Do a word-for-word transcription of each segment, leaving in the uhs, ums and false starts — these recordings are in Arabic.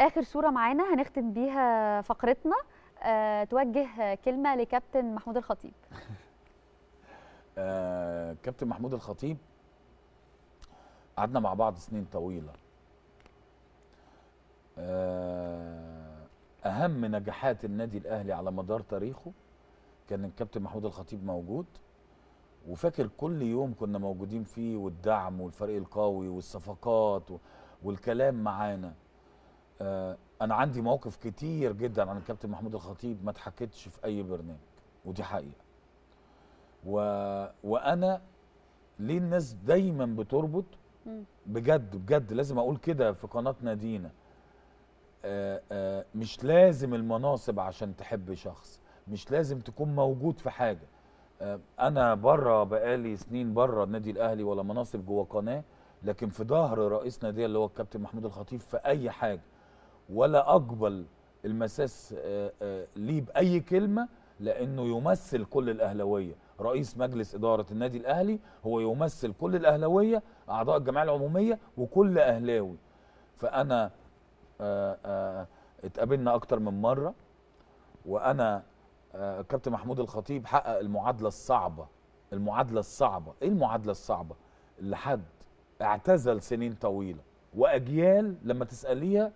اخر صوره معانا هنختم بيها فقرتنا، أه توجه كلمه لكابتن محمود الخطيب. آه، كابتن محمود الخطيب قعدنا مع بعض سنين طويله. آه، اهم نجاحات النادي الاهلي على مدار تاريخه كان الكابتن محمود الخطيب موجود، وفاكر كل يوم كنا موجودين فيه، والدعم والفريق القوي والصفقات والكلام معانا. آه، انا عندي مواقف كتير جدا عن الكابتن محمود الخطيب ما اتحكتش في اي برنامج، ودي حقيقه. و... وانا ليه الناس دايما بتربط بجد بجد لازم اقول كده في قناه نادينا، آآ آآ مش لازم المناصب عشان تحب شخص، مش لازم تكون موجود في حاجه. انا بره بقالي سنين بره النادي الاهلي ولا مناصب جوه قناه، لكن في ظهر رئيس ناديه اللي هو الكابتن محمود الخطيب في اي حاجه، ولا اقبل المساس ليه باي كلمه، لانه يمثل كل الاهلاويه. رئيس مجلس اداره النادي الاهلي هو يمثل كل الاهلاويه، اعضاء الجمعيه العموميه وكل اهلاوي. فانا آآ آآ اتقابلنا اكتر من مره، وانا الكابتن محمود الخطيب حقق المعادله الصعبه، المعادله الصعبه، ايه المعادله الصعبه؟ اللي حد اعتزل سنين طويله واجيال لما تساليها،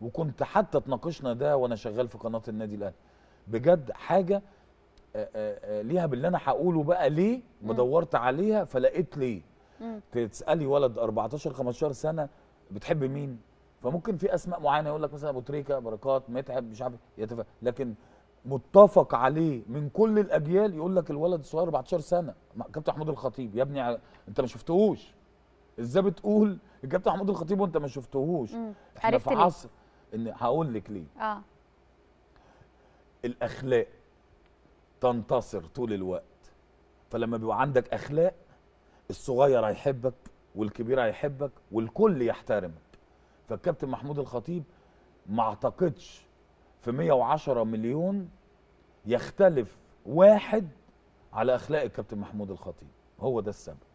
وكنت حتى تناقشنا ده وانا شغال في قناه النادي الاهلي. بجد حاجه آآ آآ ليها باللي انا هقوله بقى، ليه بدورت عليها فلقيت ليه. تسالي ولد أربعتاشر خمستاشر سنه بتحب مين؟ فممكن في اسماء معينه يقول لك مثلا ابو تريكه، بركات، متعب، مش عارف، يتفق. لكن متفق عليه من كل الاجيال يقول لك الولد الصغير أربعتاشر سنه كابتن محمود الخطيب. يا ابني ع... انت ما شفتهوش، ازاي بتقول الكابتن محمود الخطيب وانت ما شفتهوش؟ احنا في عصر ان هقول لك ليه. اه الاخلاق تنتصر طول الوقت، فلما بيبقى عندك اخلاق الصغير هيحبك والكبير هيحبك والكل يحترمك. فالكابتن محمود الخطيب ما اعتقدش في مية وعشرة مليون يختلف واحد على اخلاق الكابتن محمود الخطيب، هو ده السبب.